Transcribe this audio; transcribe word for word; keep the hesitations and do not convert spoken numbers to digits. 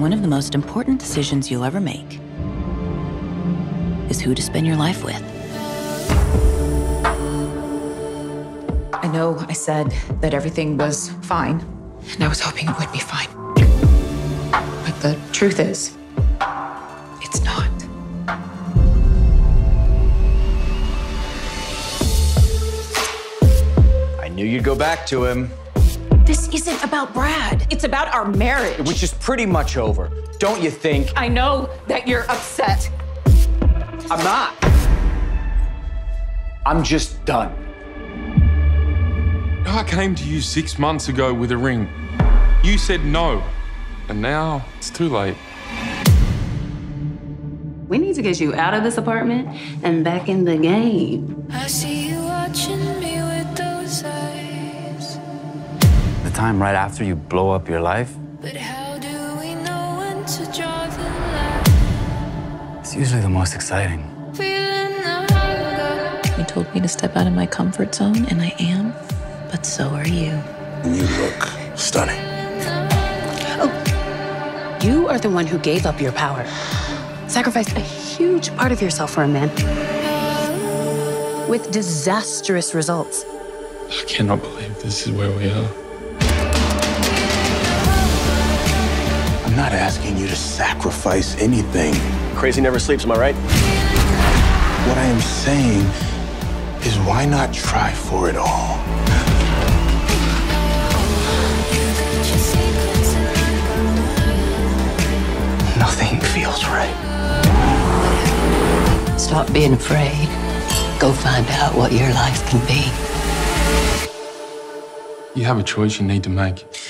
one of the most important decisions you'll ever make is who to spend your life with. I know I said that everything was fine, and I was hoping it would be fine. But the truth is, it's not. I knew you'd go back to him. This isn't about Brad. It's about our marriage. Which is pretty much over, don't you think? I know that you're upset. I'm not. I'm just done. I came to you six months ago with a ring. You said no, and now it's too late. We need to get you out of this apartment and back in the game. I see you watching me with those eyes. The time right after you blow up your life. But how do we know when to draw the line? It's usually the most exciting. You told me to step out of my comfort zone, and I am, but so are you. You look stunning. Oh, you are the one who gave up your power. Sacrificed a huge part of yourself for a man. With disastrous results. I cannot believe this is where we are. I'm not asking you to sacrifice anything. Crazy never sleeps, am I right? What I am saying is, why not try for it all? Nothing feels right. Stop being afraid. Go find out what your life can be. You have a choice you need to make.